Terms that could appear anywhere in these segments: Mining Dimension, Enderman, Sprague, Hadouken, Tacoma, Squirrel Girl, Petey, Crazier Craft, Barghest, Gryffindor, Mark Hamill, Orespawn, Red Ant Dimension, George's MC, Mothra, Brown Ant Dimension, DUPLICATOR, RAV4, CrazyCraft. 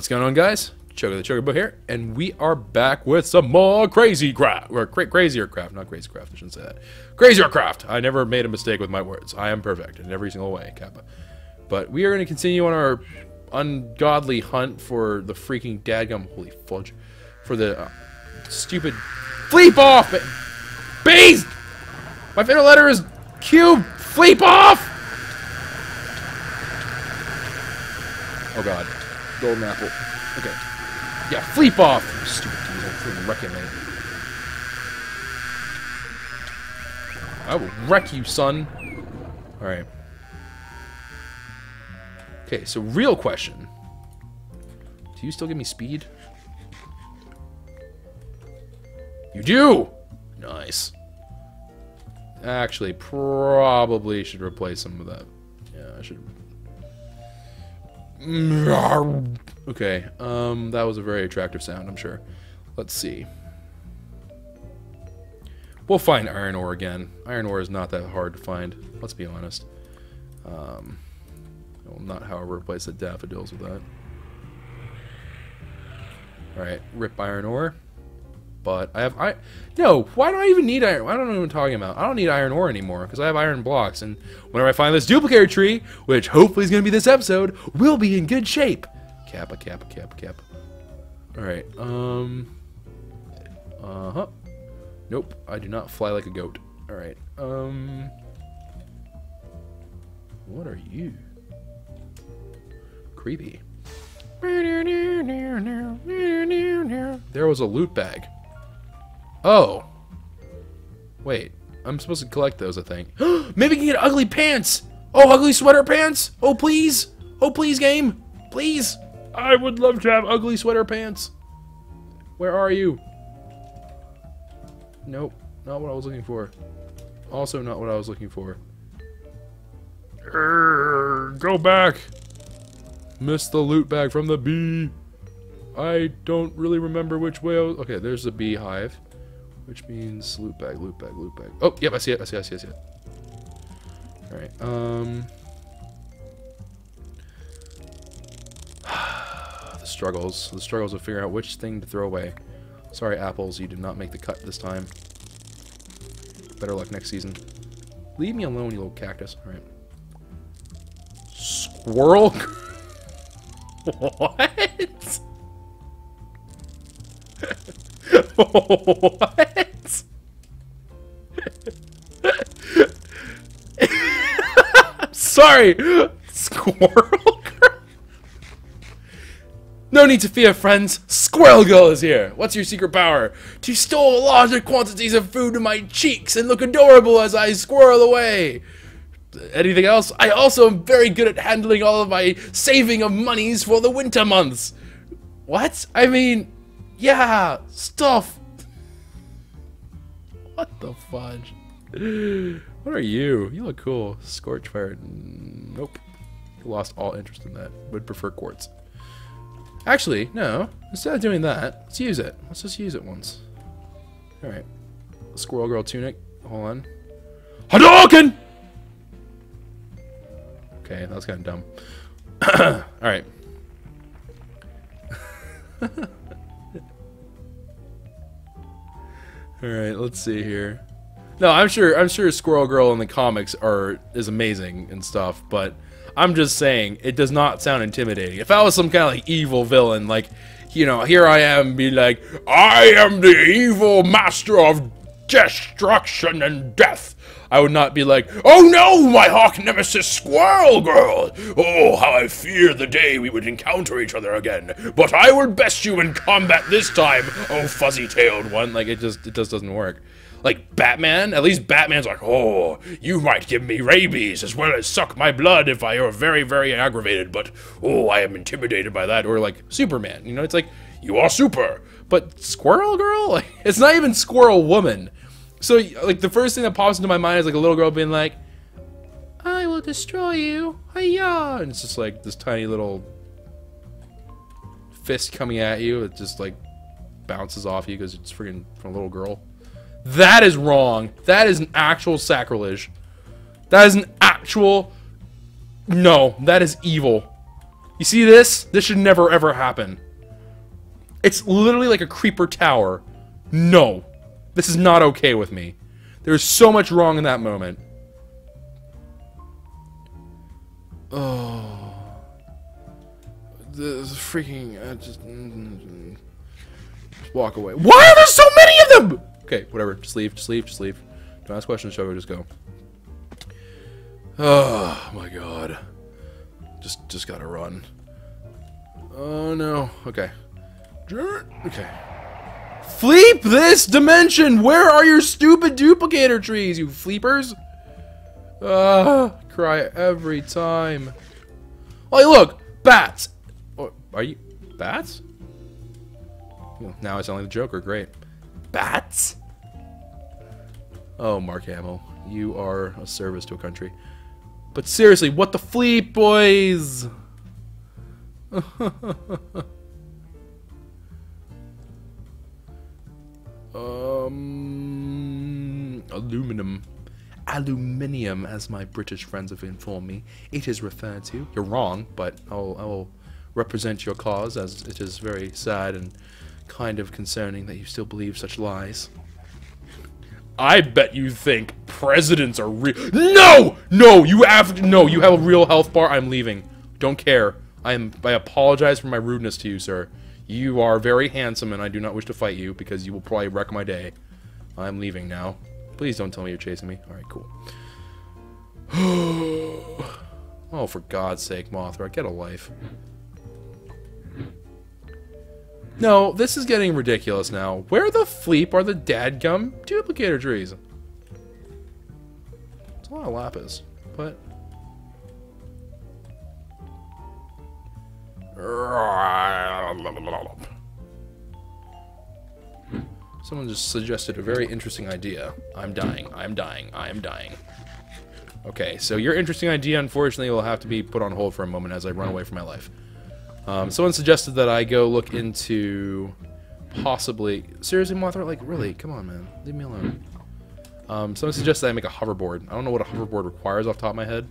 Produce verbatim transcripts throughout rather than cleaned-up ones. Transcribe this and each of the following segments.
What's going on, guys? Chugga the Chugga Book here, and we are back with some more crazy craft. Or cra crazier craft, not crazy craft, I shouldn't say that. Crazier craft! I never made a mistake with my words. I am perfect in every single way, Kappa. But we are going to continue on our ungodly hunt for the freaking dadgum, holy fudge, for the uh, stupid fleep off! Beast! My favorite letter is Q! Fleep off! Oh god. Golden apple. Okay. Yeah, fleep off! You stupid dude, I'll freaking wreck it, man. I will wreck you, son. Alright. Okay, so real question. Do you still give me speed? You do! Nice. Actually, probably should replace some of that. Yeah, I should... Okay, um, that was a very attractive sound, I'm sure. Let's see. We'll find iron ore again. Iron ore is not that hard to find, let's be honest. Um, I will not, however, replace the daffodils with that. Alright, rip iron ore. But I have I no. Why do I even need iron? I don't know what I'm talking about. I don't need iron ore anymore because I have iron blocks. And whenever I find this duplicator tree, which hopefully is going to be this episode, we'll be in good shape. Kappa, kappa, kappa, kappa. All right. Um. Uh huh. Nope. I do not fly like a goat. All right. Um. What are you? Creepy. There was a loot bag. Oh. Wait. I'm supposed to collect those, I think. Maybe we can get ugly pants! Oh, ugly sweater pants! Oh, please! Oh, please, game! Please! I would love to have ugly sweater pants! Where are you? Nope. Not what I was looking for. Also not what I was looking for. Urgh, go back! Missed the loot bag from the bee! I don't really remember which way I was... Okay, there's the beehive. Which means loot bag, loot bag, loot bag. Oh, yep, I see it, I see it, I see it, I see it. Alright, um... the struggles. The struggles of figuring out which thing to throw away. Sorry, apples, you did not make the cut this time. Better luck next season. Leave me alone, you little cactus. Alright. Squirrel? What? What? I'm sorry! Squirrel Girl? No need to fear, friends. Squirrel Girl is here. What's your secret power? To store larger quantities of food in my cheeks and look adorable as I squirrel away. Anything else? I also am very good at handling all of my saving of monies for the winter months. What? I mean, yeah, stuff. What the fudge? What are you? You look cool. Scorchfire. Nope. Lost all interest in that. Would prefer quartz. Actually, no. Instead of doing that, let's use it. Let's just use it once. Alright. Squirrel Girl Tunic. Hold on. Hadouken! Okay, that was kind of dumb. Alright. Alright, let's see here. No, I'm sure I'm sure Squirrel Girl in the comics are is amazing and stuff, but I'm just saying it does not sound intimidating. If I was some kind of like evil villain, like, you know, here I am be like, I am the evil master of destruction and death. I would not be like, oh no, my hawk nemesis Squirrel Girl! Oh, how I fear the day we would encounter each other again. But I will best you in combat this time, oh fuzzy-tailed one. Like, it just, it just doesn't work. Like, Batman? At least Batman's like, oh, you might give me rabies as well as suck my blood if I are very, very aggravated, but, oh, I am intimidated by that. Or like, Superman, you know, it's like, you are super. But Squirrel Girl? Like, it's not even Squirrel Woman. So, like, the first thing that pops into my mind is, like, a little girl being like, I will destroy you, hi-ya! And it's just, like, this tiny little fist coming at you. It just, like, bounces off you because it's freaking from a little girl. That is wrong. That is an actual sacrilege. That is an actual... No, that is evil. You see this? This should never ever happen. It's literally like a creeper tower. No. This is not okay with me. There's so much wrong in that moment. Oh. This is freaking... I just... just walk away. Why are there so many of them? Okay, whatever. Just leave, just leave, just leave. Don't ask questions, Chugga. Just go. Oh, my God. Just, just gotta run. Oh, no. Okay. Okay. Fleep this dimension! Where are your stupid duplicator trees, you fleepers? Uh, cry every time. Oh, look! Bats! Oh, are you... Bats? Well, now it's only the Joker. Great. Bats? Oh, Mark Hamill. You are a service to a country. But seriously, what the fleep, boys? Um, aluminum. Aluminium, as my British friends have informed me, it is referred to. You're wrong, but I'll, I'll represent your cause, as it is very sad and kind of concerning that you still believe such lies. I bet you think presidents are real. No! No, you have no, you have a real health bar. I'm leaving. Don't care. I am I apologize for my rudeness to you, sir. You are very handsome, and I do not wish to fight you, because you will probably wreck my day. I'm leaving now. Please don't tell me you're chasing me. Alright, cool. Oh, for God's sake, Mothra, get a life. No, this is getting ridiculous now. Where the fleep are the dadgum duplicator trees? It's a lot of lapis, but... Someone just suggested a very interesting idea. I'm dying. I'm dying. I'm dying. Okay, so your interesting idea, unfortunately, will have to be put on hold for a moment as I run away from my life. Um, someone suggested that I go look into possibly... Seriously, Mothra? Like, really? Come on, man. Leave me alone. Um, someone suggested that I make a hoverboard. I don't know what a hoverboard requires off the top of my head.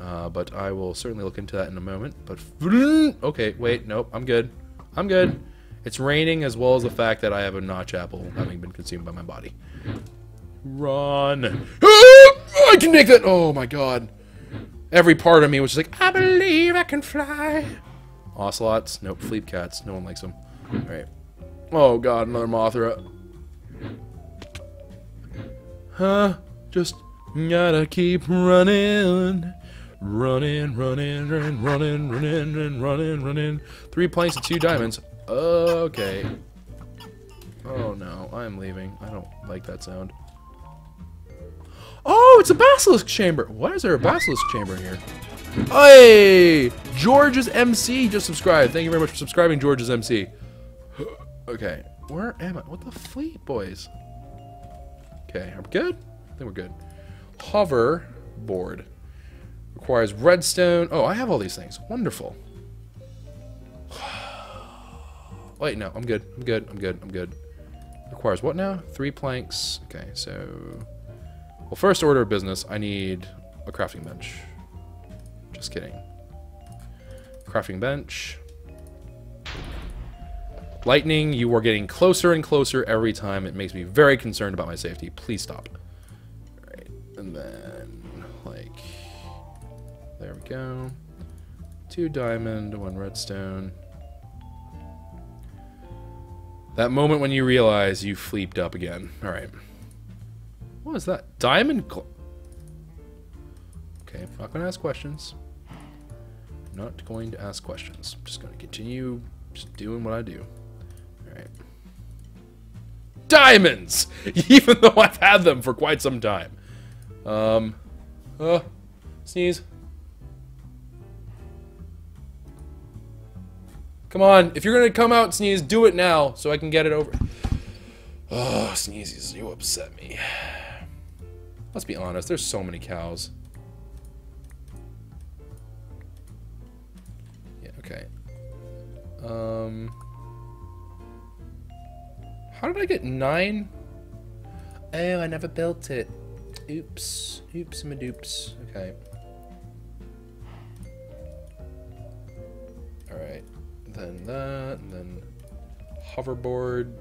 Uh, but I will certainly look into that in a moment. But okay, wait, nope, I'm good. I'm good. It's raining, as well as the fact that I have a notch apple having been consumed by my body. Run! I can make that. Oh my God! Every part of me was just like, I believe I can fly. Ocelots? Nope. Fleep cats. No one likes them. All right. Oh God, another Mothra. Huh? Just gotta keep running. Running, running, running, running, running, running, running. Three planks and two diamonds. Okay. Oh no, I'm leaving. I don't like that sound. Oh, it's a basilisk chamber. Why is there a basilisk chamber in here? Hey, George's M C just subscribed. Thank you very much for subscribing, George's M C. Okay, where am I? What the fleet, boys? Okay, are we good? I think we're good. Hover board. Requires redstone. Oh, I have all these things. Wonderful. Wait, no. I'm good. I'm good. I'm good. I'm good. Requires what now? Three planks. Okay, so... Well, first order of business, I need a crafting bench. Just kidding. Crafting bench. Lightning, you are getting closer and closer every time. It makes me very concerned about my safety. Please stop. All right, and then, like... There we go. Two diamond, one redstone. That moment when you realize you fleeped up again. Alright. What is that? Diamond gl- Okay, I'm not going to ask questions. I'm not going to ask questions. I'm just going to continue just doing what I do. Alright. Diamonds! Even though I've had them for quite some time. Um. Oh. Sneeze. Come on, if you're gonna come out and sneeze, do it now so I can get it over. Oh, sneezes, you upset me. Let's be honest, there's so many cows. Yeah, okay. Um, how did I get nine? Oh, I never built it. Oops, oops, my doops. Okay. then that, and then hoverboard.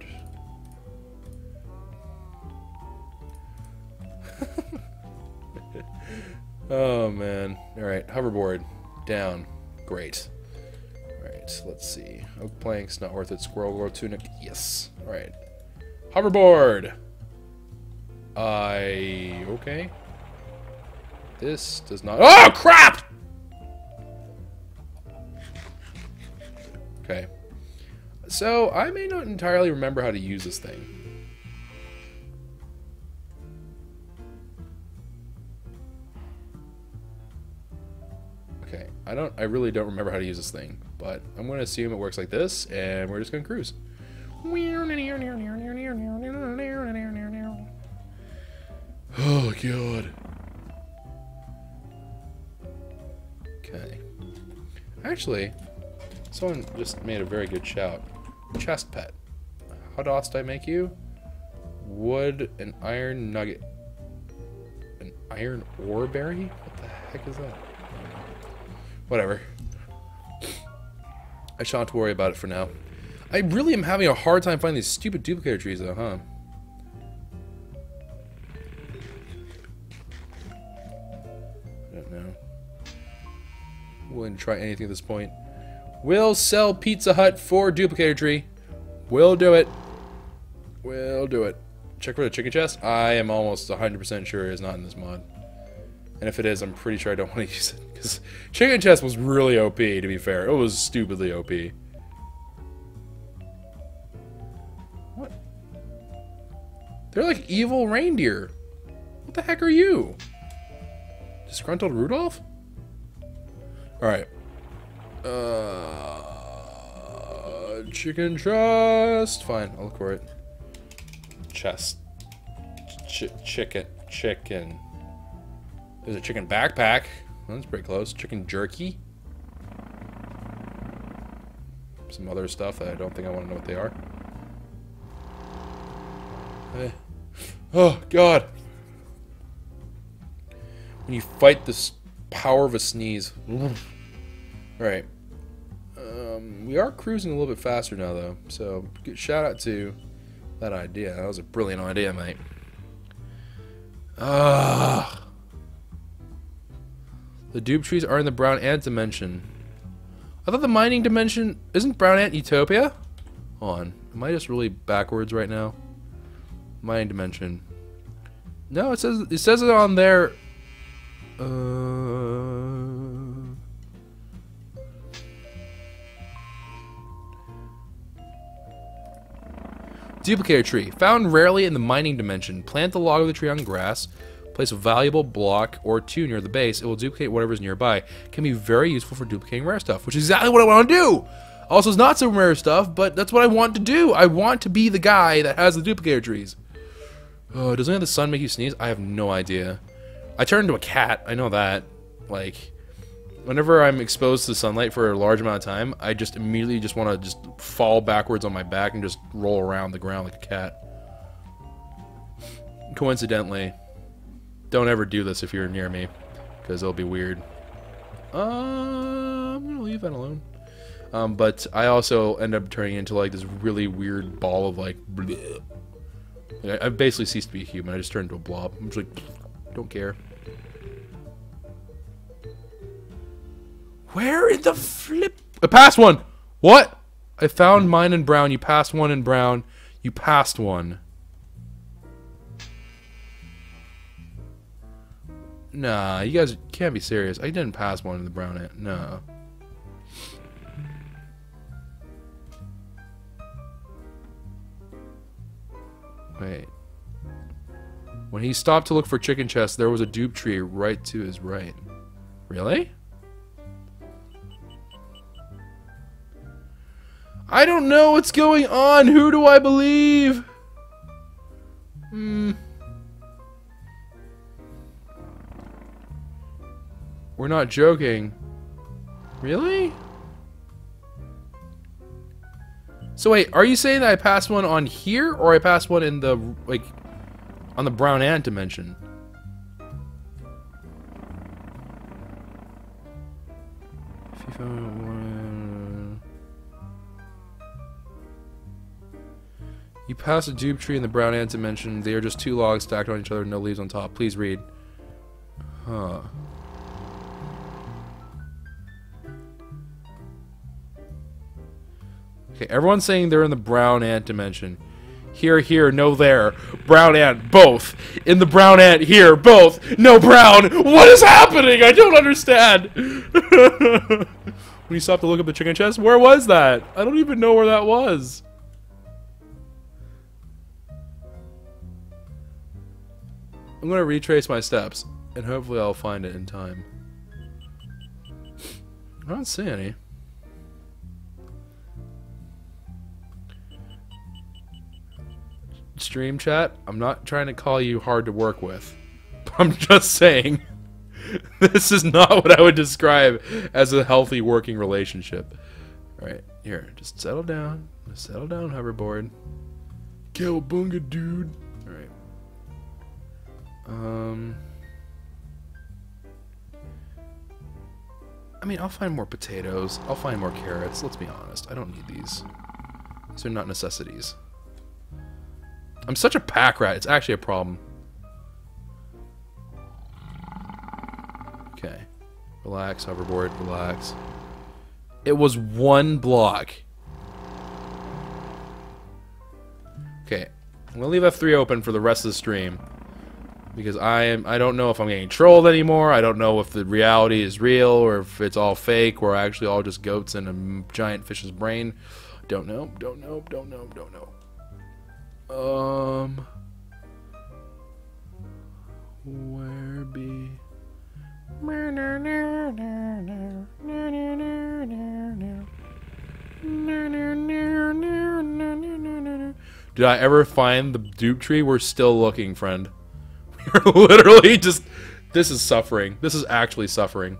Oh man. Alright, hoverboard. Down. Great. Alright, so let's see. Oak planks, not worth it. Squirrel Girl tunic. Yes. Alright. Hoverboard! I... okay. This does not... oh, crap! Okay. So, I may not entirely remember how to use this thing. Okay, I don't, I really don't remember how to use this thing, but I'm going to assume it works like this, and we're just going to cruise. Oh, God. Okay. Actually, someone just made a very good shout. Chest pet. How dost I make you? Wood and iron nugget. An iron ore berry? What the heck is that? Whatever. I shan't worry about it for now. I really am having a hard time finding these stupid duplicator trees though, huh? I don't know. Wouldn't try anything at this point. We'll sell Pizza Hut for duplicator tree. We'll do it. We'll do it. Check for the chicken chest. I am almost one hundred percent sure it is not in this mod. And if it is, I'm pretty sure I don't want to use it. Because chicken chest was really O P, to be fair. It was stupidly O P. What? They're like evil reindeer. What the heck are you? Disgruntled Rudolph? Alright. Uh, chicken chest. Fine, I'll look for it. Chest. Ch chicken. Chicken. There's a chicken backpack. That's pretty close. Chicken jerky. Some other stuff that I don't think I want to know what they are. Eh. Oh, God. When you fight this power of a sneeze. Alright. Um, we are cruising a little bit faster now, though. So, good shout out to that idea. That was a brilliant idea, mate. Ah. Uh, The doob trees are in the Brown Ant Dimension. I thought the Mining Dimension... isn't Brown Ant Utopia? Hold on. Am I just really backwards right now? Mining Dimension. No, it says it says it on there... Uh... duplicator tree. Found rarely in the Mining Dimension. Plant the log of the tree on grass. Place a valuable block or two near the base. It will duplicate whatever is nearby. Can be very useful for duplicating rare stuff, which is exactly what I want to do. Also, it's not some rare stuff, but that's what I want to do. I want to be the guy that has the duplicator trees. Oh, doesn't have the sun make you sneeze? I have no idea. I turned into a cat. I know that. Like, whenever I'm exposed to sunlight for a large amount of time, I just immediately just want to just fall backwards on my back and just roll around the ground like a cat. Coincidentally. Don't ever do this if you're near me, because it'll be weird. Uh, I'm gonna leave that alone. Um, but I also end up turning into like this really weird ball of like. Bleh. I, I basically ceased to be human. I just turned into a blob. I'm just like, don't care. Where in the flip? I passed one. What? I found mine in brown. You passed one in brown. You passed one. Nah, you guys can't be serious. I didn't pass one in the brown ant. No. Wait. When he stopped to look for chicken chests, there was a dupe tree right to his right. Really? I don't know what's going on. Who do I believe? Hmm. We're not joking. Really? So wait, are you saying that I passed one on here, or I passed one in the, like, on the brown ant dimension? If you found one... You pass a jube tree in the brown ant dimension. They are just two logs stacked on each other, no leaves on top. Please read. Huh. Okay, everyone's saying they're in the brown ant dimension. Here, here, no there. Brown ant, both. In the brown ant, here, both. No brown. What is happening? I don't understand. When you stopped to look up the chicken chest, where was that? I don't even know where that was. I'm going to retrace my steps, and hopefully I'll find it in time. I don't see any. Stream chat, I'm not trying to call you hard to work with. I'm just saying, this is not what I would describe as a healthy working relationship. Alright, here, just settle down. Just settle down, hoverboard. Cowabunga, dude. Alright. Um, I mean, I'll find more potatoes. I'll find more carrots. Let's be honest. I don't need these. These are not necessities. I'm such a pack rat. It's actually a problem. Okay. Relax, hoverboard. Relax. It was one block. Okay. I'm going to leave F three open for the rest of the stream. Because I am, I don't know if I'm getting trolled anymore. I don't know if the reality is real or if it's all fake. We're actually all just goats in a giant fish's brain. Don't know. Don't know. Don't know. Don't know. Um. Where be? Did I ever find the dupe tree? We're still looking, friend. Literally just, this is suffering. This is actually suffering.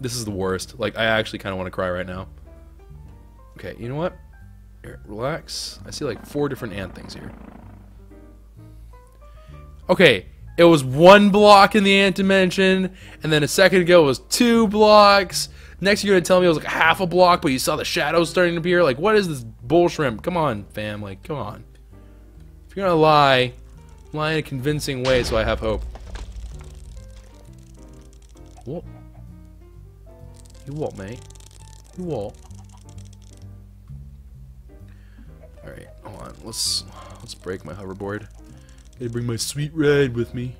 This is the worst. Like, I actually kind of want to cry right now. Okay, you know what? Here, relax. I see like four different ant things here. Okay, it was one block in the ant dimension, and then a second ago it was two blocks. Next you're going to tell me it was like half a block, but you saw the shadows starting to appear. Like, what is this bull shrimp? Come on, fam. Like, come on. You're gonna lie, lie in a convincing way, so I have hope. What? You what, mate? You what? All right, hold on. Let's let's break my hoverboard. Gotta bring my sweet ride with me.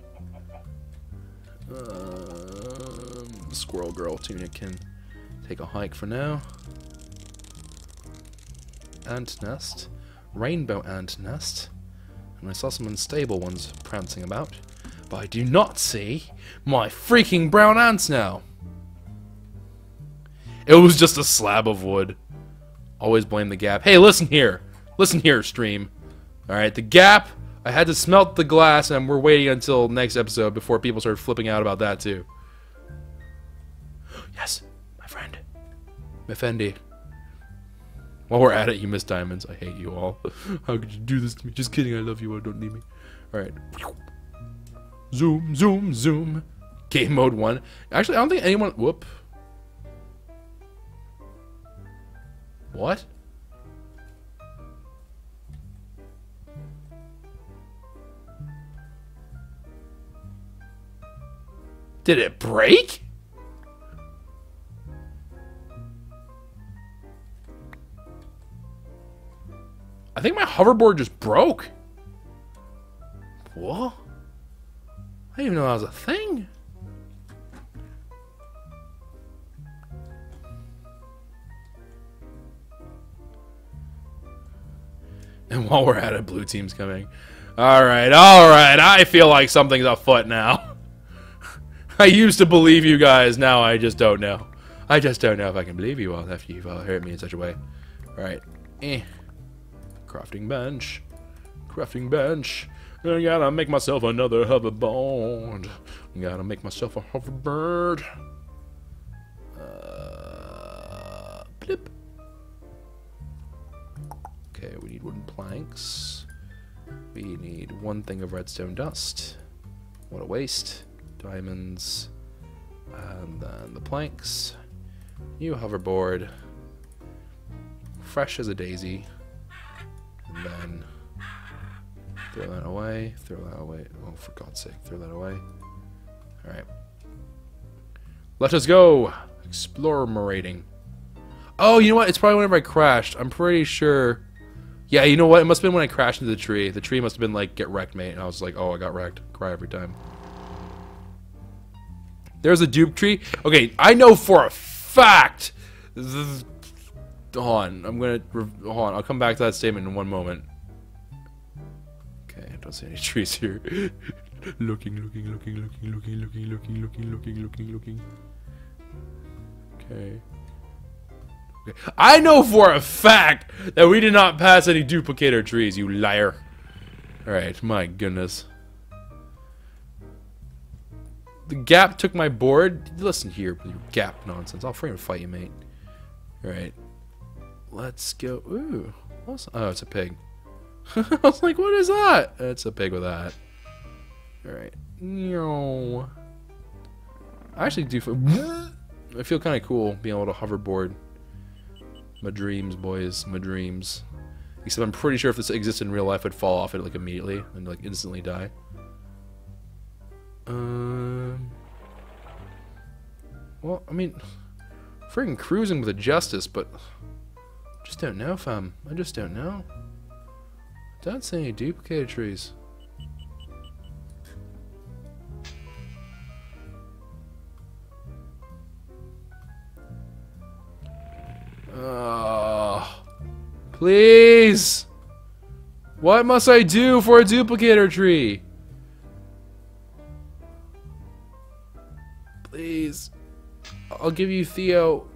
Um, Squirrel Girl Tuna can take a hike for now. Ant nest, rainbow ant nest. And I saw some unstable ones prancing about, but I do not see my freaking brown ants now. It was just a slab of wood. Always blame the gap. Hey, listen here. Listen here, stream. Alright, the gap. I had to smelt the glass, and we're waiting until next episode before people start flipping out about that, too. Yes, my friend. Mefendi. While we're at it, you miss diamonds. I hate you all. How could you do this to me? Just kidding, I love you all, don't leave me. Alright. Zoom, zoom, zoom. Game mode one. Actually, I don't think anyone... Whoop. What? Did it break? I think my hoverboard just broke. What? I didn't even know that was a thing. And while we're at it, blue team's coming. Alright, alright, I feel like something's afoot now. I used to believe you guys, now I just don't know. I just don't know if I can believe you all after you've all hurt me in such a way. Alright, eh. Crafting bench. Crafting bench. I gotta make myself another hoverboard. I gotta make myself a hoverbird. Uh, blip. Okay, we need wooden planks. We need one thing of redstone dust. What a waste. Diamonds. And then the planks. New hoverboard. Fresh as a daisy. and then throw that away, throw that away. Oh, for God's sake, throw that away. All right. Let us go! Explorating. Oh, you know what? It's probably whenever I crashed. I'm pretty sure. Yeah, you know what? It must have been when I crashed into the tree. The tree must have been like, get wrecked, mate. And I was like, oh, I got wrecked. Cry every time. There's a dupe tree. Okay, I know for a fact. Hold on. I'm going to... Hold on. I'll come back to that statement in one moment. Okay, I don't see any trees here. Looking, looking, looking, looking, looking, looking, looking, looking, looking, looking, looking. Okay. I know for a fact that we did not pass any duplicator trees, you liar. Alright, my goodness. The gap took my board. Listen here with your gap nonsense. I'll frame and fight you, mate. Alright. Let's go. Ooh. What's, oh, it's a pig. I was like, what is that? It's a pig with that. Alright. No. I actually do feel... I feel kind of cool being able to hoverboard. My dreams, boys. My dreams. Except I'm pretty sure if this existed in real life, I'd fall off it like immediately and like instantly die. Um. Well, I mean, freaking cruising with a justice, but just don't know, fam. I just don't know. Don't see any duplicated trees. Oh, please! What must I do for a duplicator tree? Please. I'll give you Theo.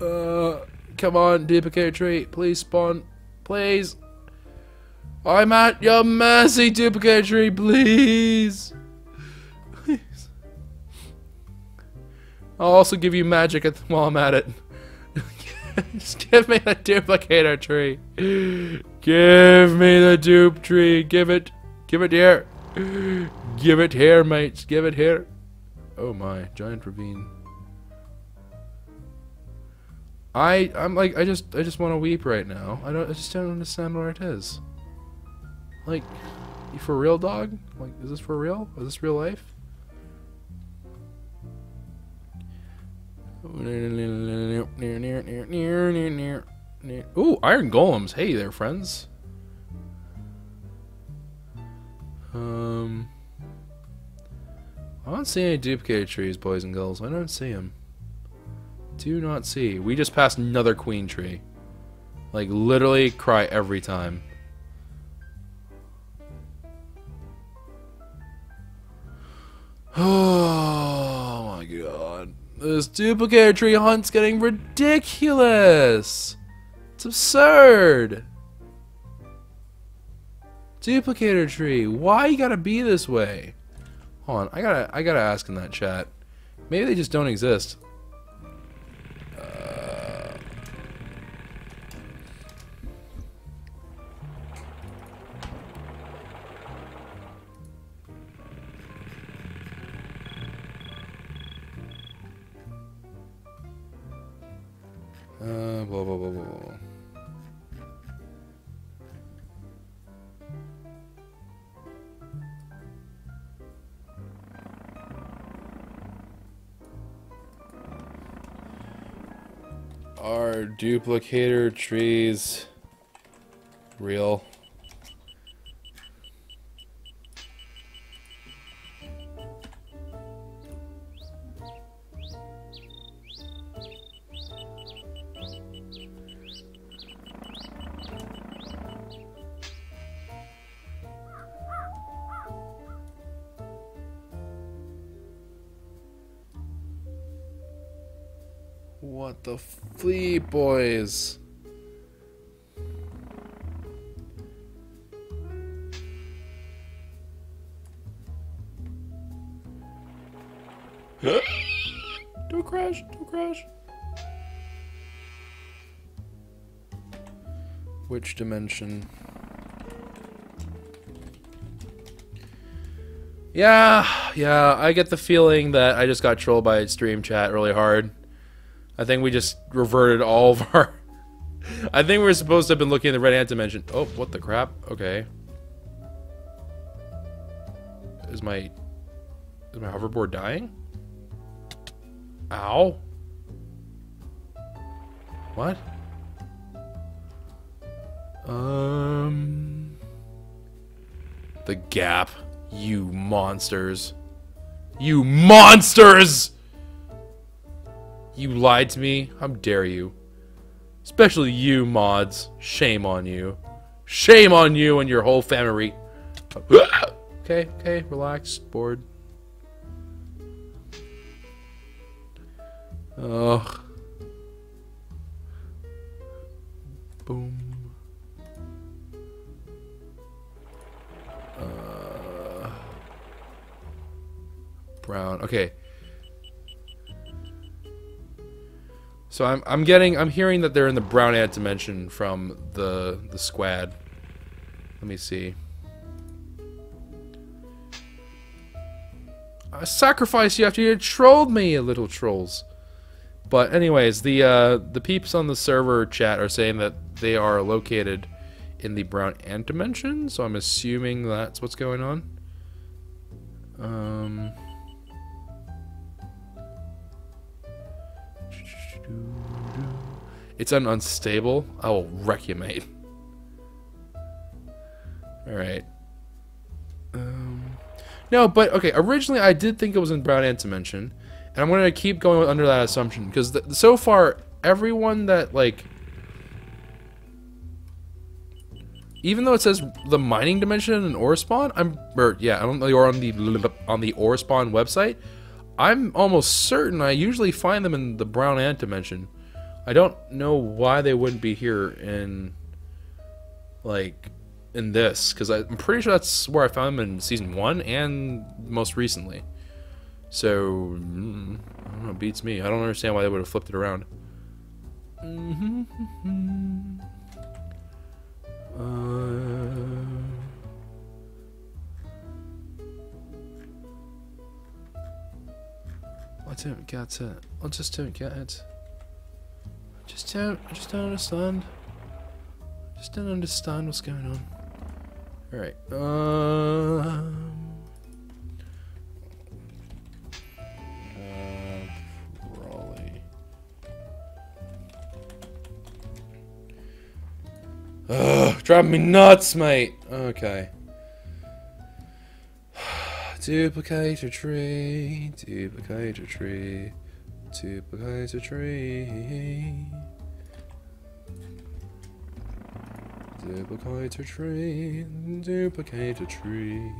Uh, come on, duplicator tree. Please spawn. Please. I'm at your mercy, duplicator tree. Please. I'll also give you magic at the, while I'm at it. Just give me the duplicator tree. Give me the dupe tree. Give it. Give it here. Give it here, mates. Give it here. Oh my, giant ravine. I I'm like I just I just want to weep right now. I don't I just don't understand where it is. Like, you for real, dog? Like, is this for real? Is this real life? Ooh, iron golems. Hey there, friends. Um, I don't see any duplicated trees, boys and girls. I don't see them. Do not see. We just passed another queen tree. Like, literally cry every time. Oh, my God. This duplicator tree hunt's getting ridiculous! It's absurd! Duplicator tree, why you gotta be this way? Hold on, I gotta, I gotta ask in that chat. Maybe they just don't exist. Uh... Uh, blah, blah, blah, blah, blah. Are duplicator trees real? What the flea, boys? Don't crash, don't crash. Which dimension? Yeah, yeah, I get the feeling that I just got trolled by stream chat really hard. I think we just reverted all of our I think we're supposed to have been looking at the Red Ant Dimension. Oh, what the crap? Okay. Is my... Is my hoverboard dying? Ow. What? Um... The gap. You monsters. You monsters! You lied to me. How dare you. Especially you, mods. Shame on you. Shame on you and your whole family. Okay, okay, relax. Bored. Ugh. Boom. Uh, brown. Okay. So I'm I'm getting I'm hearing that they're in the Brown Ant Dimension from the the squad. Let me see. I sacrificed you after you trolled me, little trolls. But anyways, the uh, the peeps on the server chat are saying that they are located in the Brown Ant Dimension. So I'm assuming that's what's going on. Um. It's an unstable. I will wreck you, mate. Alright. Um, no, but, okay, originally I did think it was in Brown Ant Dimension, and I'm going to keep going under that assumption, because so far, everyone that, like... Even though it says the Mining Dimension and Orespawn, I'm... Or, yeah, I don't know, or on the, on the Orespawn website, I'm almost certain I usually find them in the Brown Ant Dimension. I don't know why they wouldn't be here in, like, in this, because I'm pretty sure that's where I found them in season one and most recently. So, mm, I don't know, it beats me. I don't understand why they would have flipped it around. Mm-hmm, mm-hmm. Uh... I don't get it. I just don't get it. Just don't, I just don't understand. Just don't understand what's going on. All right. Um, uh, Raleigh. Ugh, driving me nuts, mate. Okay. Duplicator tree. Duplicator tree. Duplicator tree. Duplicator tree. Duplicator tree.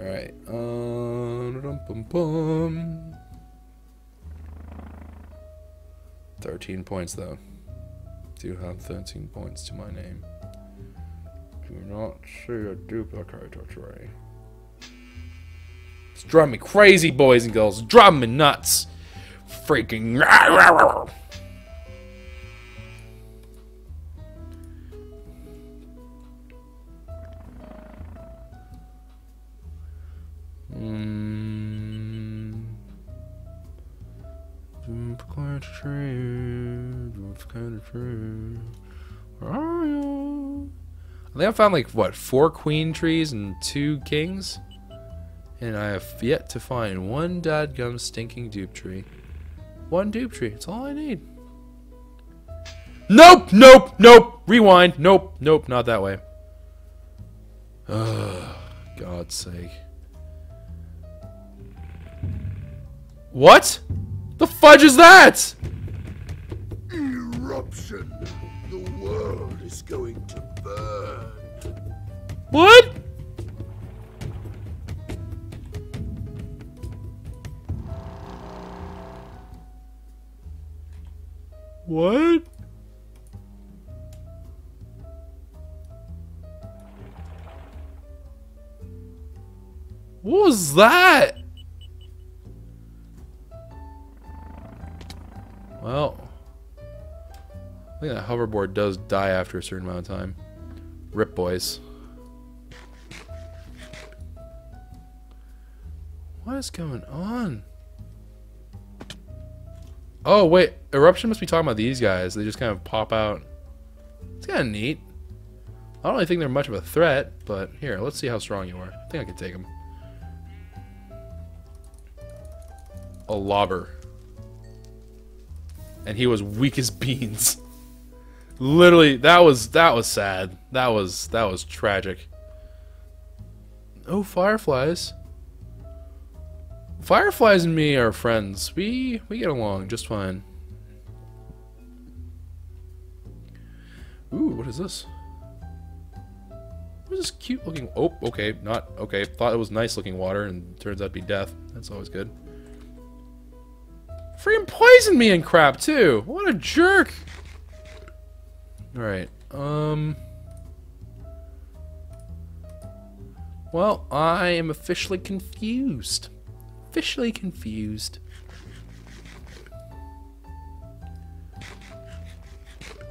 Alright, um, bum bum. thirteen points though. Do have thirteen points to my name. Do not see a duplicator tray. It's driving me crazy, boys and girls. It's driving me nuts. Freaking. I think I found like what four queen trees and two kings, and I have yet to find one dadgum stinking dupe tree. One dupe tree. It's all I need. Nope. Nope. Nope. Rewind. Nope. Nope. Not that way. Ugh. God's sake. What? The fudge is that? Eruption. The world is going to burn. What? What? What was that? Well, I think that hoverboard does die after a certain amount of time. Rip, boys. What is going on? Oh, wait. Eruption must be talking about these guys. They just kind of pop out. It's kind of neat. I don't really think they're much of a threat, but here, let's see how strong you are. I think I can take them. A lobber. And he was weak as beans. Literally, that was that was sad. That was that was tragic. Oh, fireflies. Fireflies and me are friends. We we get along just fine. Ooh, what is this? What is this cute looking? Oh, okay, not okay. Thought it was nice looking water, and turns out to be death. That's always good. Freaking poisoned me and crap too. What a jerk! All right. Um. Well, I am officially confused. Officially confused.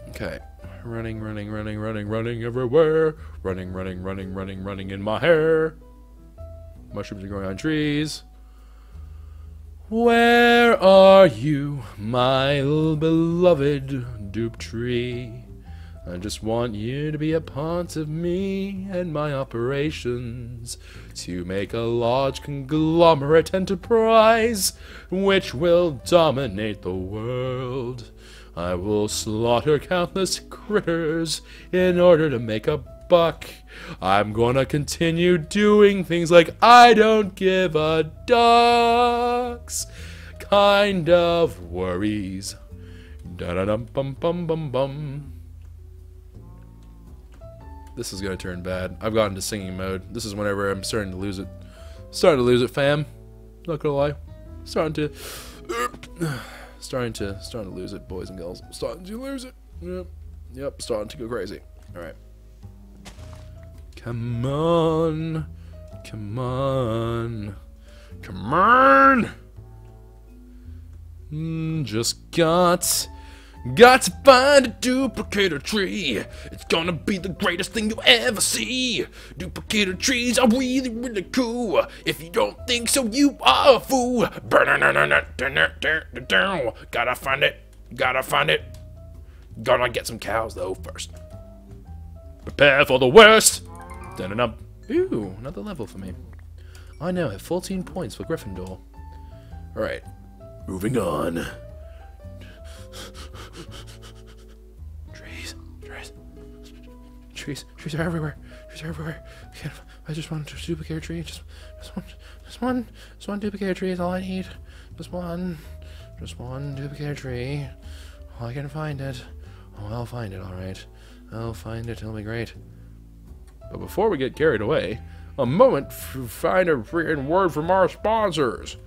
Okay. Running, running, running, running, running everywhere. Running, running, running, running, running in my hair. Mushrooms are growing on trees. Where are you, my beloved dupe tree? I just want you to be a part of me and my operations to make a large conglomerate enterprise which will dominate the world. I will slaughter countless critters in order to make a buck. I'm gonna continue doing things like I don't give a duck's kind of worries. Da-da-dum-bum-bum-bum-bum. This is gonna turn bad. I've gotten to singing mode. This is whenever I'm starting to lose it. Starting to lose it, fam. Not gonna lie. Starting to, starting to, starting to lose it, boys and girls. Starting to lose it. Yep. Yep. Starting to go crazy. All right. Come on. Come on. Come on. Mm, just got. Got to find a duplicator tree. It's gonna be the greatest thing you ever see. Duplicator trees are really, really cool. If you don't think so, you are a fool. Gotta find it. Gotta find it. Gotta get some cows though first. Prepare for the worst. Ooh, another level for me. I now have fourteen points for Gryffindor. Alright. Moving on. Trees, trees, trees, trees are everywhere. Trees are everywhere. I just want a duplicate tree. Just, just one, just one, just one duplicate tree is all I need. Just one, just one duplicate tree. Oh, I can find it. Oh, I'll find it. All right, I'll find it. It'll be great. But before we get carried away, a moment to find a freaking word from our sponsors.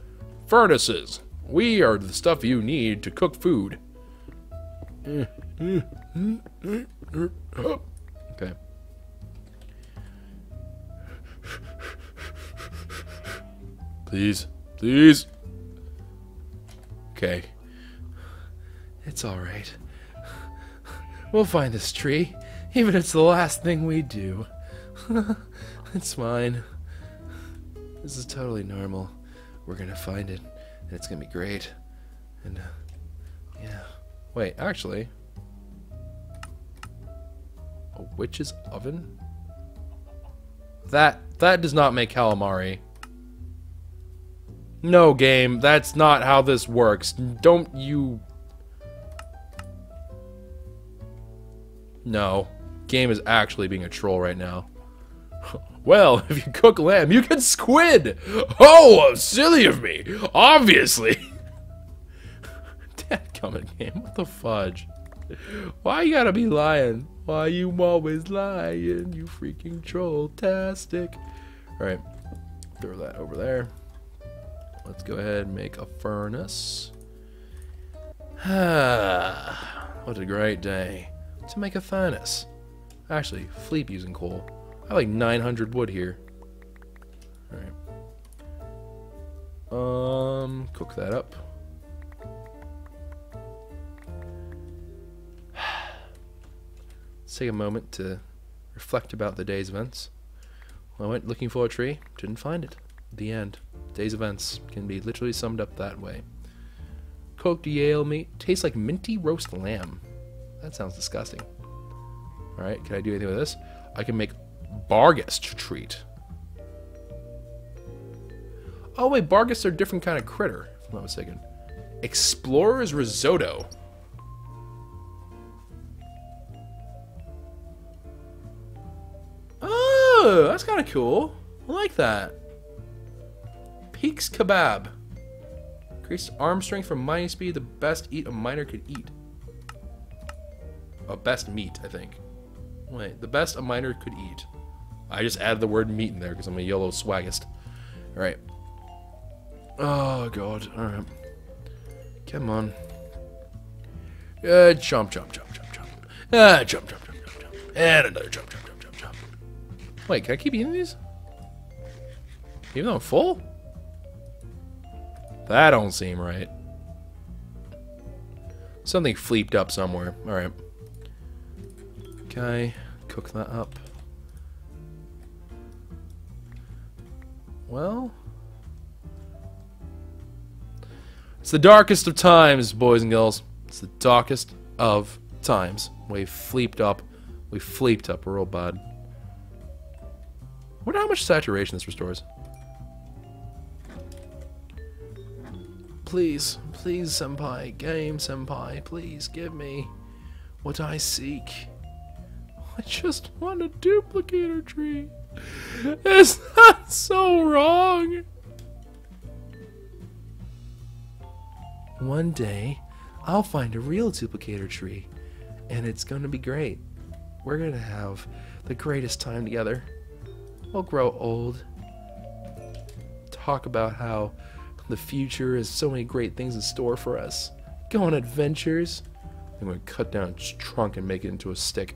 Furnaces. We are the stuff you need to cook food. Okay. Please. Please. Okay. It's alright. We'll find this tree, even if it's the last thing we do. It's fine. This is totally normal. We're gonna find it. And it's gonna be great. And uh, yeah. Wait, actually, a witch's oven? That that does not make calamari. No, game, that's not how this works. Don't you? No, game is actually being a troll right now. Well, if you cook lamb, you get squid. Oh, silly of me. Obviously. Coming game, what the fudge? Why you gotta be lying? Why you always lying? You freaking troll-tastic. Alright, throw that over there. Let's go ahead and make a furnace. What a great day to make a furnace. Actually, fleep using coal. I have like nine hundred wood here. Alright. Um, cook that up. Let's take a moment to reflect about the day's events. I went looking for a tree, didn't find it. The end. Day's events can be literally summed up that way. Cooked Yale meat. Tastes like minty roast lamb. That sounds disgusting. Alright, can I do anything with this? I can make Barghest treat. Oh wait, Barghests are a different kind of critter, if I'm not mistaken. Explorer's risotto. Oh, that's kind of cool. I like that. Peaks kebab. Increased arm strength from mining speed, the best eat a miner could eat. Oh, best meat, I think. Wait, the best a miner could eat. I just added the word meat in there because I'm a YOLO swaggist. Alright. Oh, God. Alright. Come on. Uh, chomp, chomp, chomp, chomp, chomp. Ah, chomp, chomp, chomp, chomp, chomp. And another chomp, chomp, chomp, chomp, chomp. Wait, can I keep eating these? Even though I'm full? That don't seem right. Something fleeped up somewhere. Alright. Okay. Cook that up. Well. It's the darkest of times, boys and girls. It's the darkest of times. We fleeped up. We fleeped up real bad. I wonder how much saturation this restores. Please, please, senpai, game, senpai, please give me what I seek. I just want a duplicator tree. It's not so wrong. One day, I'll find a real duplicator tree, and it's gonna be great. We're gonna have the greatest time together. We'll grow old, talk about how the future has so many great things in store for us. Go on adventures. I'm going to cut down its trunk and make it into a stick.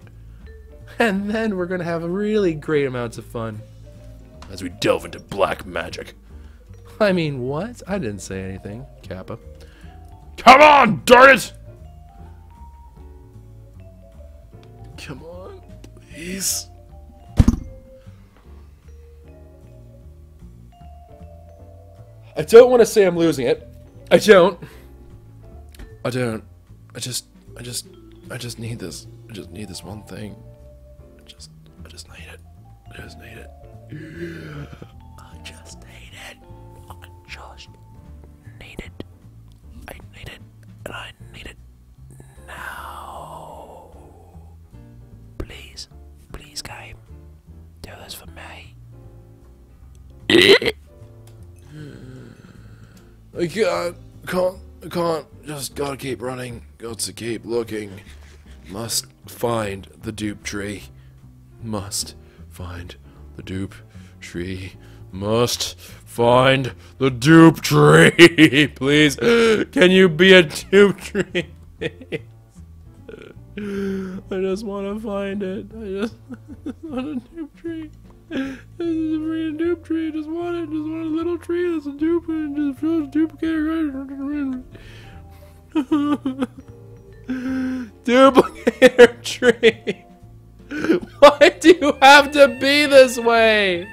And then we're going to have really great amounts of fun. As we delve into black magic. I mean, what? I didn't say anything, Kappa. Come on, darn it! Come on, please. I don't want to say I'm losing it. I don't. I don't. I just, I just, I just need this. I just need this one thing. I just, I just need it. I just need it. I just need it. I just need it. I need it. And I need it now. Please, please, game. Do this for me. I can't, can't, can't, just gotta keep running, got to keep looking, must find the dupe tree, must find the dupe tree, must find the dupe tree, please, can you be a dupe tree, I just wanna find it, I just, I just want a dupe tree. This is a freaking dupe tree. Just want it. Just want a little tree that's a dupe and just feels duplicator. Duplicator tree. Why do you have to be this way?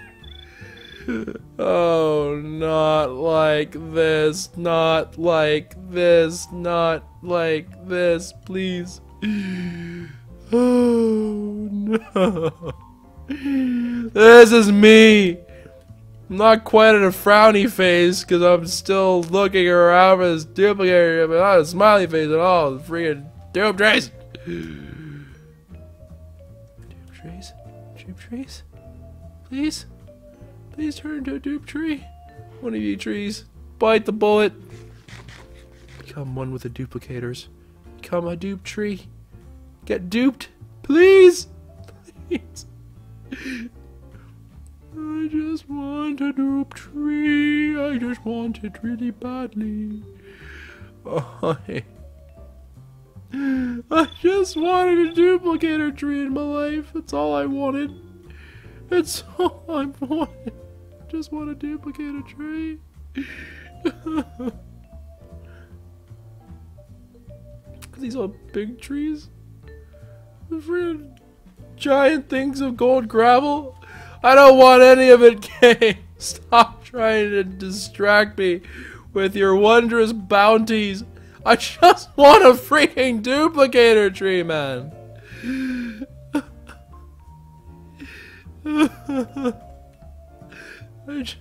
Oh, not like this. Not like this. Not like this. Please. Oh no. This is me. I'm not quite in a frowny face because I'm still looking around for this duplicator. I'm not a smiley face at all. Freaking dupe trees. Dupe trees? Dupe trees? Please? Please turn into a dupe tree. One of you trees. Bite the bullet. Become one with the duplicators. Become a dupe tree. Get duped. Please. Please. I just want a dupe tree. I just want it really badly. I I just wanted a duplicator tree in my life. That's all I wanted. That's all I wanted. Just want a duplicator tree. Because these are big trees. Freaking giant things of gold gravel. I don't want any of it, Kay. Stop trying to distract me with your wondrous bounties. I just want a freaking duplicator tree, man. I, just,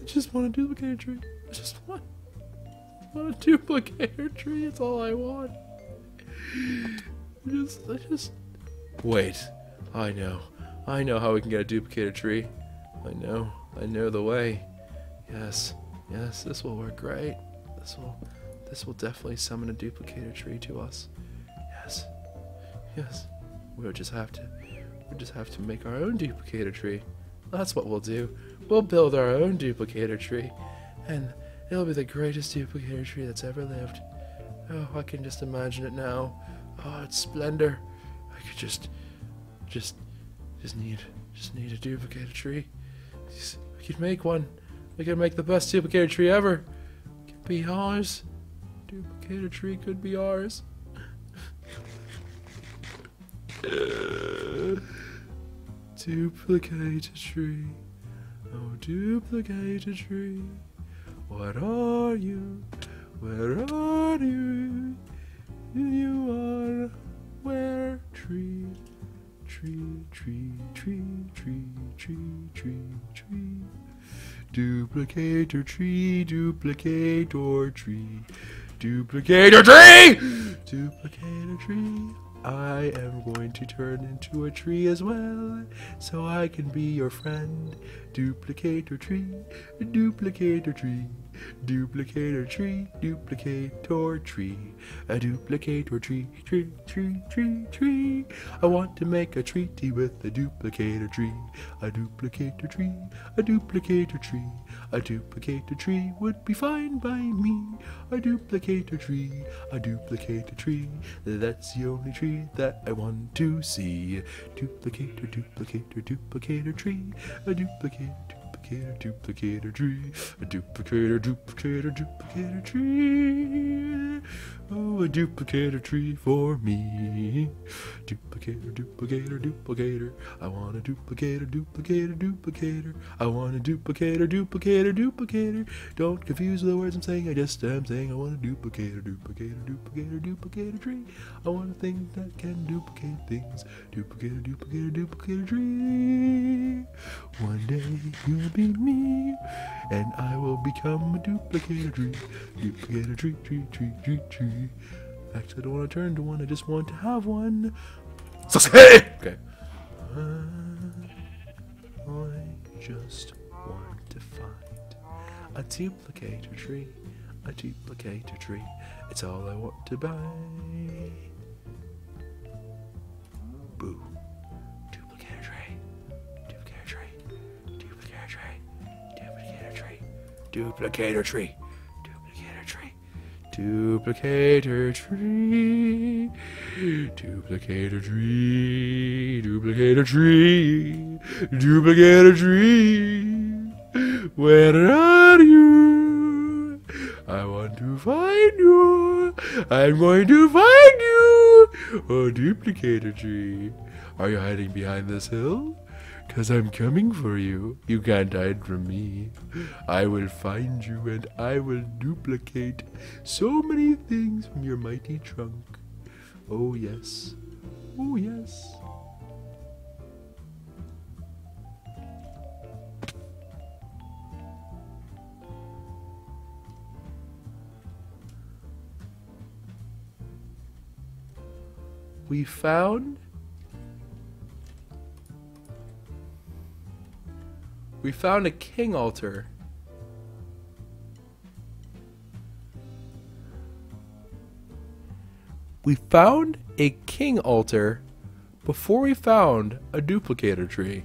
I just want a duplicator tree. I just want, want a duplicator tree. It's all I want. I just, I just. Wait. I know. I know how we can get a duplicator tree. I know. I know the way. Yes. Yes. This will work great. This will, this will definitely summon a duplicator tree to us. Yes, yes. We'll just have to, we'll just have to make our own duplicator tree. That's what we'll do. We'll build our own duplicator tree, and it'll be the greatest duplicator tree that's ever lived. Oh, I can just imagine it now. Oh, it's splendor. I could just, just, just need, just need a duplicator tree. We could make one. We could make the best duplicator tree ever. Be ours. Duplicator tree could be ours. uh, duplicator tree. Oh, duplicator tree. What are you? Where are you? You are where? Tree, tree, tree, tree, tree, tree, tree, tree. Duplicator tree, duplicator tree, duplicator tree, duplicator tree. I am going to turn into a tree as well, so I can be your friend. Duplicator tree, duplicator tree, duplicator tree, duplicator tree, a duplicator tree, tree, tree, tree, tree. I want to make a treaty with a duplicator tree, a duplicator tree, a duplicator tree, a duplicator tree would be fine by me. A duplicator tree, a duplicator tree, that's the only tree that I want to see. Duplicator, duplicator, duplicator tree, a duplicator. Duplicator tree, a duplicator, duplicator, duplicator tree. Oh, a duplicator tree for me. Duplicator, duplicator, duplicator. I want a duplicator, duplicator, duplicator. I want a duplicator, duplicator, duplicator. Don't confuse the words I'm saying. I just am saying I want a duplicator, duplicator, duplicator, duplicator tree. I want a thing that can duplicate things. Duplicator, duplicator, duplicator tree. One day you'll be me, and I will become a duplicator tree. Duplicator tree, tree, tree, tree, tree. Actually, I don't want to turn to one. I just want to have one. Okay. Uh, I just want to find a duplicator tree. A duplicator tree. It's all I want to buy. Boo. Duplicator tree, duplicator tree, duplicator tree, duplicator tree, duplicator tree, duplicator tree. Where are you? I want to find you. I'm going to find you. Oh, duplicator tree. Are you hiding behind this hill? Because I'm coming for you. You can't hide from me. I will find you, and I will duplicate so many things from your mighty trunk. Oh, yes. Oh, yes. We found... We found a king altar. We found a king altar before we found a duplicator tree.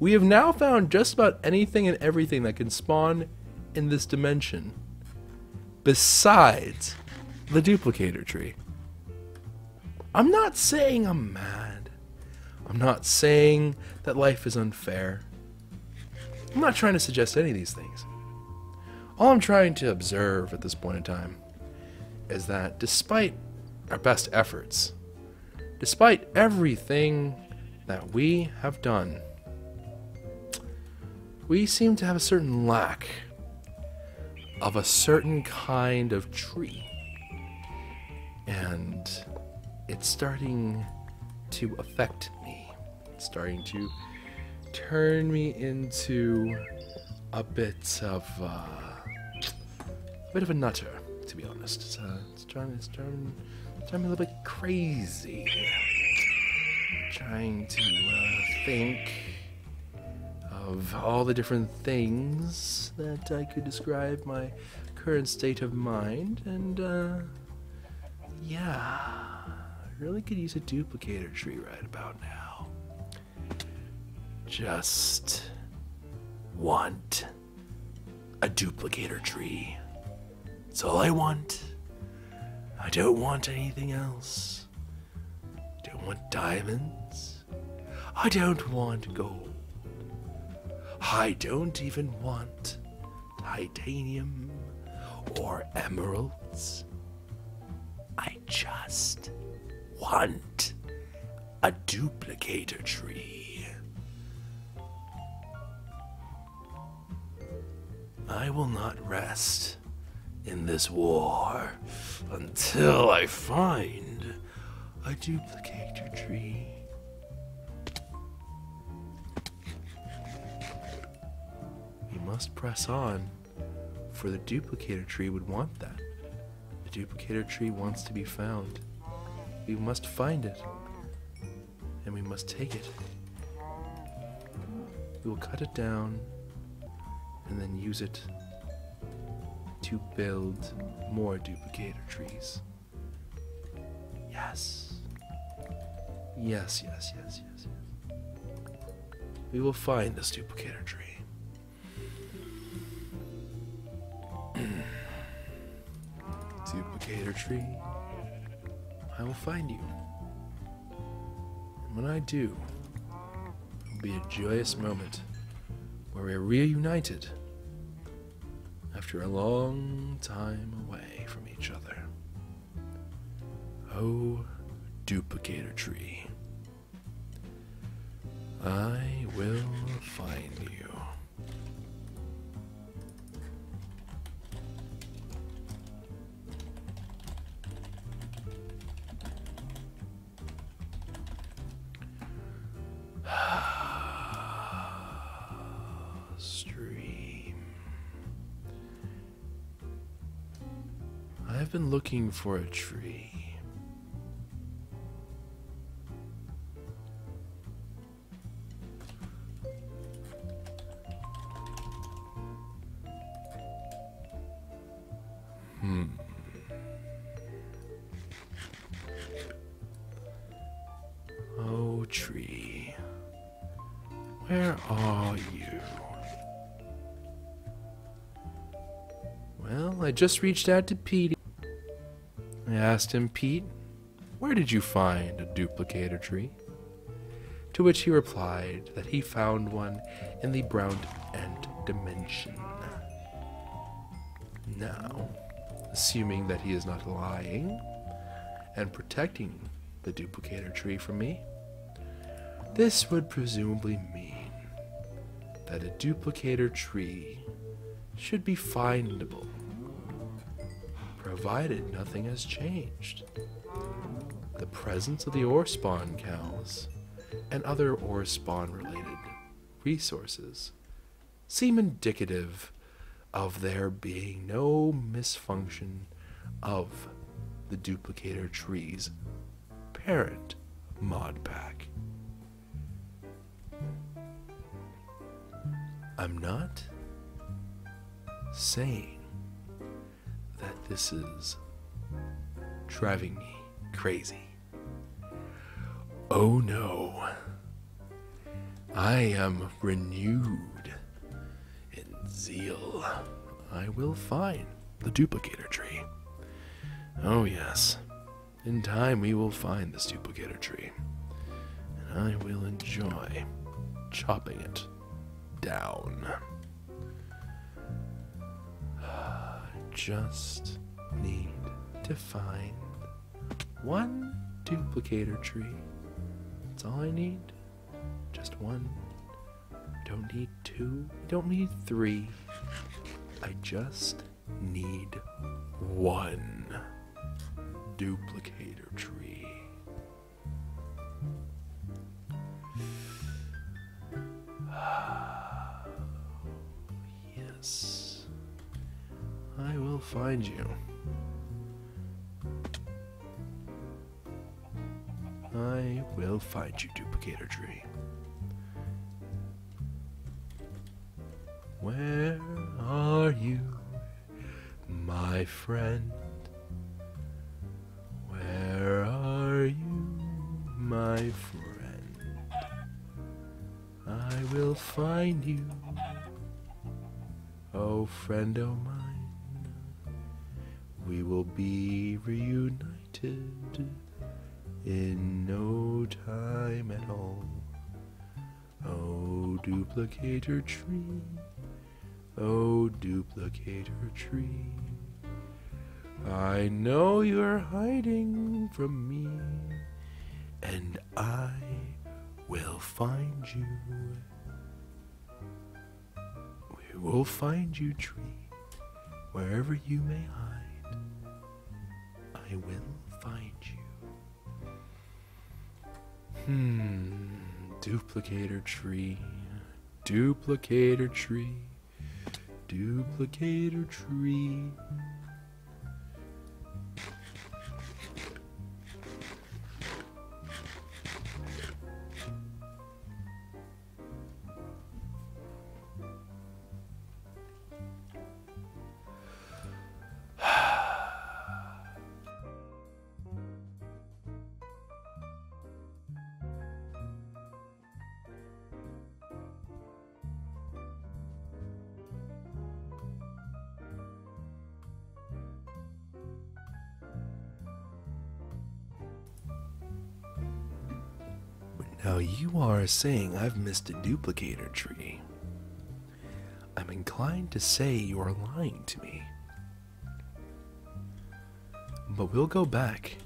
We have now found just about anything and everything that can spawn in this dimension, besides the duplicator tree. I'm not saying I'm mad. I'm not saying that life is unfair. I'm not trying to suggest any of these things. All I'm trying to observe at this point in time is that despite our best efforts, despite everything that we have done, we seem to have a certain lack of a certain kind of tree. And it's starting to affect me. It's starting to turn me into a bit of uh, a bit of a nutter, to be honest. It's, uh, it's trying it's turning me a little bit crazy. Trying to uh, think of all the different things that I could describe my current state of mind, and uh, yeah, I really could use a duplicator tree right about now. Just want a duplicator tree. That's all I want. I don't want anything else. I don't want diamonds. I don't want gold. I don't even want titanium or emeralds. I just want a duplicator tree. I will not rest in this war until I find a duplicator tree. Must press on, for the duplicator tree would want that. The duplicator tree wants to be found. We must find it, and we must take it. We will cut it down, and then use it to build more duplicator trees. Yes. Yes, yes, yes, yes, yes. We will find this duplicator tree. Duplicator tree, I will find you. And when I do, it will be a joyous moment where we are reunited after a long time away from each other. Oh, duplicator tree, I will find you. Been looking for a tree. Hmm. Oh, tree. Where are you? Well, I just reached out to Petey. I asked him, Pete, where did you find a duplicator tree? To which he replied that he found one in the Brown Ant Dimension. Now, assuming that he is not lying and protecting the duplicator tree from me, this would presumably mean that a duplicator tree should be findable, provided nothing has changed. The presence of the Orespawn cows and other Orespawn-related resources seem indicative of there being no misfunction of the duplicator tree's parent mod pack. I'm not saying that this is driving me crazy. Oh no. I am renewed in zeal. I will find the duplicator tree. Oh yes, in time we will find this duplicator tree, and I will enjoy chopping it down. I just need to find one duplicator tree. That's all I need. Just one. I don't need two. I don't need three. I just need one duplicator tree. Yes. I will find you. I will find you, duplicator tree. Where are you, my friend? Where are you, my friend? I will find you, oh friend o' mine. We will be reunited in no time at all. Oh, duplicator tree. Oh, duplicator tree, I know you're hiding from me, and I will find you. We will find you, tree, wherever you may hide. I will find you. Hmm, duplicator tree, duplicator tree. Duplicator tree. Now you are saying I've missed a duplicator tree. I'm inclined to say you are lying to me. But we'll go back.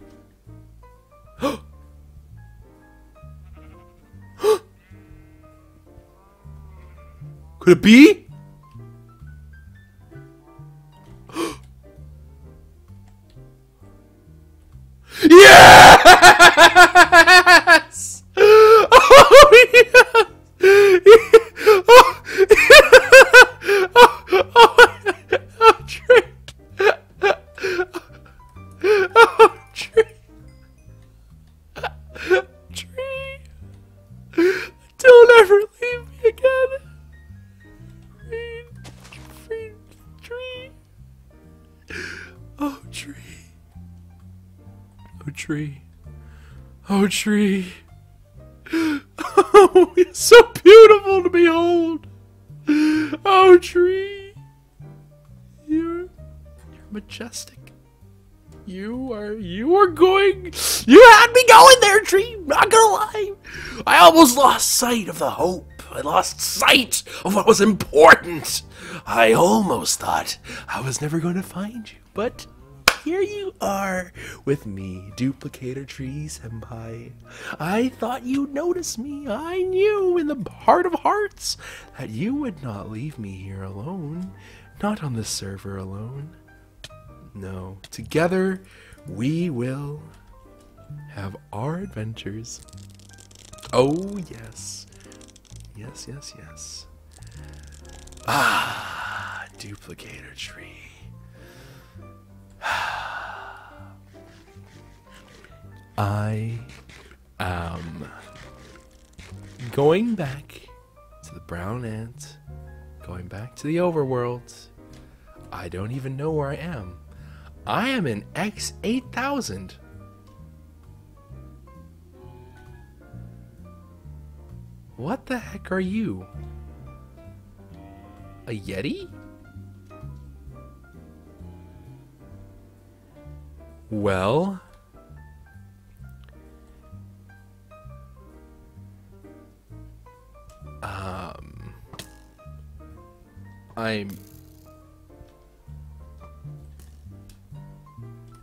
Could it be? Tree. Oh, tree. Oh, it's so beautiful to behold. Oh, tree. You're, you're majestic. You are, you are going, you had me going there, tree. Not gonna lie. I almost lost sight of the hope. I lost sight of what was important. I almost thought I was never going to find you, but here you are with me, duplicator tree senpai. I thought you'd notice me. I knew in the heart of hearts that you would not leave me here alone. Not on this server alone. No, together we will have our adventures. Oh yes. Yes, yes, yes. Ah, duplicator tree. I am going back to the brown ant, going back to the overworld. I don't even know where I am. I am in X eight thousand. What the heck are you? A Yeti? Well? Um... I'm...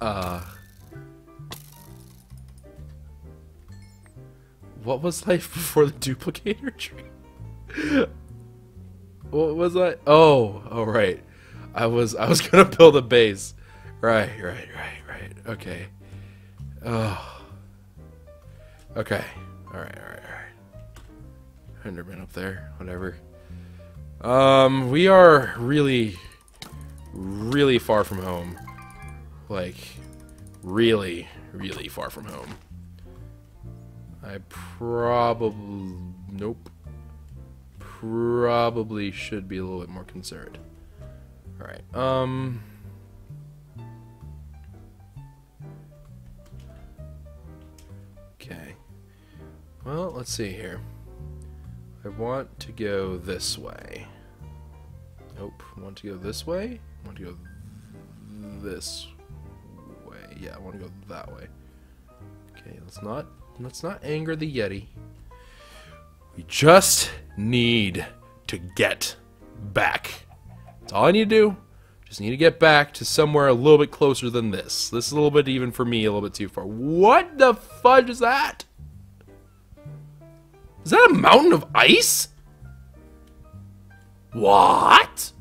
Uh... What was life before the duplicator tree? What was I? Oh, oh right. I was I was gonna build a base. Right, right, right, right. Okay. Oh. Okay. All right, all right, all right. Enderman up there. Whatever. Um, we are really, really far from home. Like, really, really far from home. I probably nope. Probably should be a little bit more concerned. Alright, um... okay. Well, let's see here. I want to go this way. Nope. Want to go this way? Want to go this way. Yeah, I want to go that way. Okay, let's not... let's not anger the Yeti. We just need to get back. That's all I need to do. Just need to get back to somewhere a little bit closer than this. This is a little bit, even for me, a little bit too far. What the fudge is that? Is that a mountain of ice? What?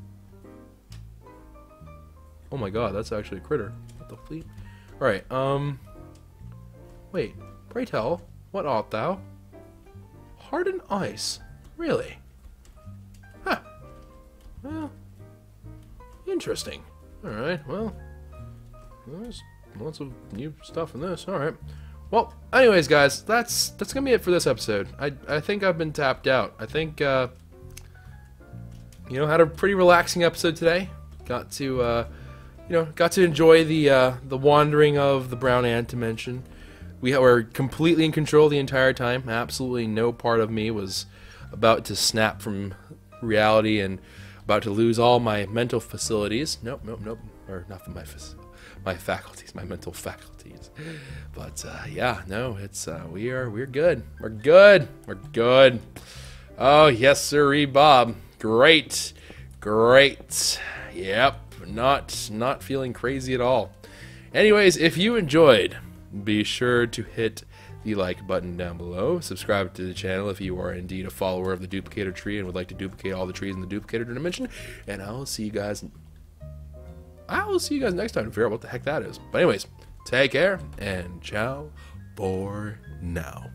Oh my god, that's actually a critter. What the fleet? Alright, um... wait. Pray tell, what art thou? Hardened ice? Really? Huh. Well, interesting. Alright, well, there's lots of new stuff in this. Alright. Well, anyways, guys, that's that's gonna be it for this episode. I, I think I've been tapped out. I think, uh, you know, had a pretty relaxing episode today. Got to, uh, you know, got to enjoy the, uh, the wandering of the Brown Ant Dimension. We were completely in control the entire time. Absolutely no part of me was about to snap from reality and about to lose all my mental facilities. Nope, nope, nope. Or not my my faculties, my mental faculties. But uh, yeah, no, it's uh, we are we're good. We're good. We're good. Oh yes, sirree, Bob. Great, great. Yep, not not feeling crazy at all. Anyways, if you enjoyed, be sure to hit the like button down below. Subscribe to the channel if you are indeed a follower of the duplicator tree and would like to duplicate all the trees in the duplicator dimension. And I will see you guys. I will see you guys next time to figure out what the heck that is. But anyways, take care and ciao for now.